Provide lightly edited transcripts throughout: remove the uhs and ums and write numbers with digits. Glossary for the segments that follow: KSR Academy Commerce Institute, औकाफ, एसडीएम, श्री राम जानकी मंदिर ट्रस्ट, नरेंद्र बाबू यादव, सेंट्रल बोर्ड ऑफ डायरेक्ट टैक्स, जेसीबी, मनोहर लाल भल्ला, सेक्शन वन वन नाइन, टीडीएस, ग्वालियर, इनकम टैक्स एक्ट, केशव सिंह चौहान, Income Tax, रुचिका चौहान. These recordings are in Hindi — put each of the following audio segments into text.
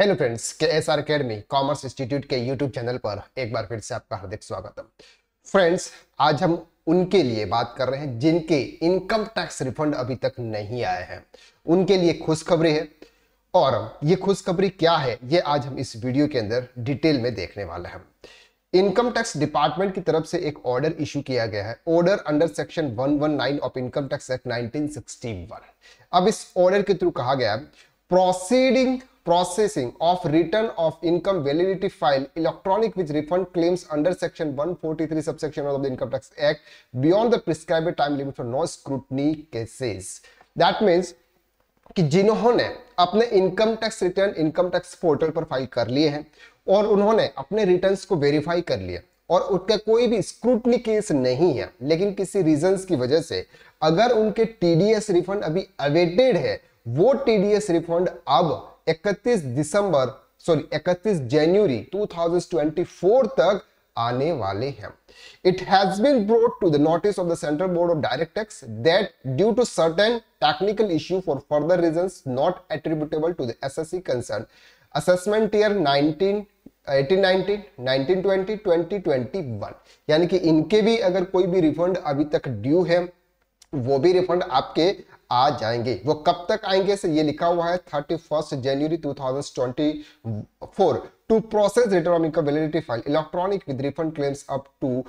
Hello friends, KSR academy commerce institute के यूट्यूब चैनल पर एक बार फिर से आपका हार्दिक स्वागत है। फ्रेंड्स, आज हम उनके लिए बात कर रहे हैं जिनके इनकम टैक्स रिफंड अभी तक नहीं आए हैं। उनके लिए खुशखबरी है, और ये खुशखबरी क्या है ये आज हम इस वीडियो के अंदर डिटेल में देखने वाले हैं। इनकम टैक्स डिपार्टमेंट की तरफ से एक ऑर्डर इशू किया गया है, order under section 119 of इनकम टैक्स एक्ट 1961। अब इस ऑर्डर के थ्रू कहा गया processing of return of income validity file electronic with refund claims under section 143 subsection of the इनकम टैक्स एक्ट beyond the prescribed time limit for no scrutiny cases. That means कि जिन्होंने अपने income tax return income tax portal पर फाइल कर लिए हैं और उन्होंने अपने रिटर्न्स को वेरीफाई कर लिया और उनका कोई भी स्क्रूटनी केस नहीं है, लेकिन किसी रीजंस की वजह से अगर उनके टीडीएस रिफंड अभी अवेटेड है, वो टीडीएस रिफंड अब 31 जनवरी 2024 तक आने वाले हैं। It has been brought to the notice of the Central Board of Direct Tax that due to certain technical issue for further reasons not attributable to the SSE concerned, assessment year 18-19, 19-20, 20-21, यानी कि इनके भी अगर कोई भी रिफंड अभी तक ड्यू है, वो भी रिफंड आपके आ जाएंगे। वो कब तक आएंगे से ये लिखा हुआ है 31 जनवरी 2024 to process return of income validity file electronic with refund claims up to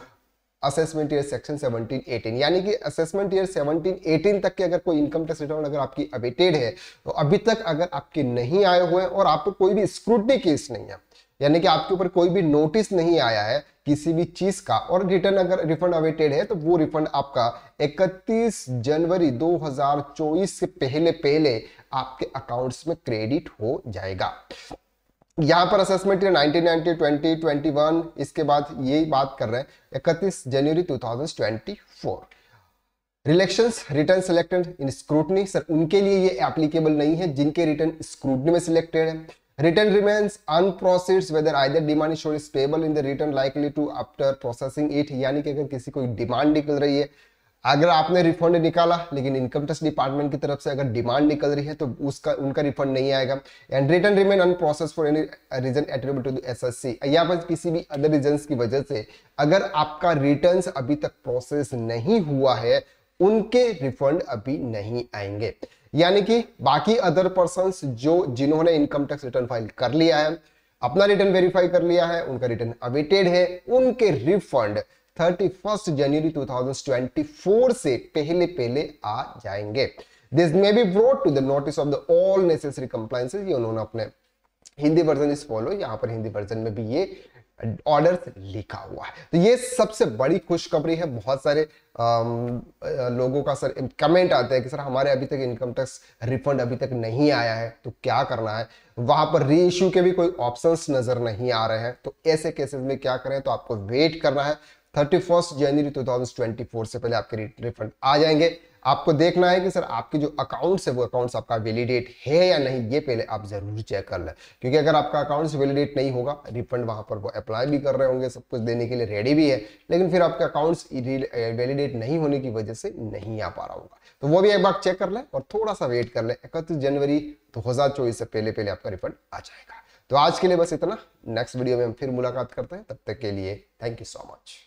assessment year section 17-18, यानी कि असेसमेंट ईयर 17-18 तक के अगर कोई इनकम टैक्स रिटर्न अगर आपकी अवेटेड है, तो अभी तक अगर आपके नहीं आए हुए और आपको कोई भी स्क्रूटनी केस नहीं है, यानी कि आपके ऊपर कोई भी नोटिस नहीं आया है किसी भी चीज का, और रिटर्न अगर रिफंड अवेटेड है, तो वो रिफंड आपका 31 जनवरी 2024 से पहले पहले आपके अकाउंट्स में क्रेडिट हो जाएगा। यहाँ पर असेसमेंट 1990, 20, 21, इसके बाद यही बात कर रहे हैं 31 जनवरी 2024। Relaxations return selected in scrutiny, sir उनके लिए ये एप्लीकेबल नहीं है जिनके रिटर्न स्क्रूटनी में सिलेक्टेड है। Return remains unprocessed whether either demand is payable in the return likely to after processing it, यानी कि अगर किसी को डिमांड निकल रही है, अगर आपने रिफंड निकाला लेकिन इनकम टैक्स डिपार्टमेंट की तरफ से अगर डिमांड निकल रही है, तो उसका उनका रिफंड नहीं आएगा। And return remain unprocessed for any reason attributed to the SSC, या बस किसी भी अदर रीजन की वजह से अगर आपका रिटर्न्स अभी तक प्रोसेस नहीं हुआ है, उनके रिफंड अभी नहीं आएंगे। यानी कि बाकी अदर पर्संस जो जिन्होंने इनकम टैक्स रिटर्न फाइल कर लिया है, अपना रिटर्न वेरीफाई कर लिया है, उनका रिटर्न अवेटेड है, उनके रिफंड 31 जनवरी 2024 से पहले पहले आ जाएंगे। This may be brought to the notice of the all necessary compliances, ये उन्होंने अपने हिंदी वर्जन इस फॉलो, यहाँ पर हिंदी वर्जन में भी ये ऑर्डर लिखा हुआ है। तो ये सबसे बड़ी खुशखबरी है। बहुत सारे लोगों का सर कमेंट आते हैं कि सर हमारे अभी तक इनकम टैक्स रिफंड अभी तक नहीं आया है, तो क्या करना है। वहां पर री इश्यू के भी कोई ऑप्शंस नजर नहीं आ रहे हैं, तो ऐसे केसेस में क्या करें, तो आपको वेट करना है। 31 जनवरी 2024 से पहले आपके रिफंड आ जाएंगे। आपको देखना है कि सर आपके जो अकाउंट्स है वो अकाउंट्स आपका वैलिडेट है या नहीं, ये पहले आप जरूर चेक कर लें, क्योंकि अगर आपका अकाउंट्स वैलिडेट नहीं होगा, रिफंड वहां पर वो अप्लाई भी कर रहे होंगे, सब कुछ देने के लिए रेडी भी है, लेकिन फिर आपका अकाउंट्स वैलिडेट नहीं होने की वजह से नहीं आ पा रहा होगा, तो वो भी एक बार चेक कर लें और थोड़ा सा वेट कर लें। 31 जनवरी 2024 से पहले पहले आपका रिफंड आ जाएगा। तो आज के लिए बस इतना, नेक्स्ट वीडियो में हम फिर मुलाकात करते हैं, तब तक के लिए थैंक यू सो मच।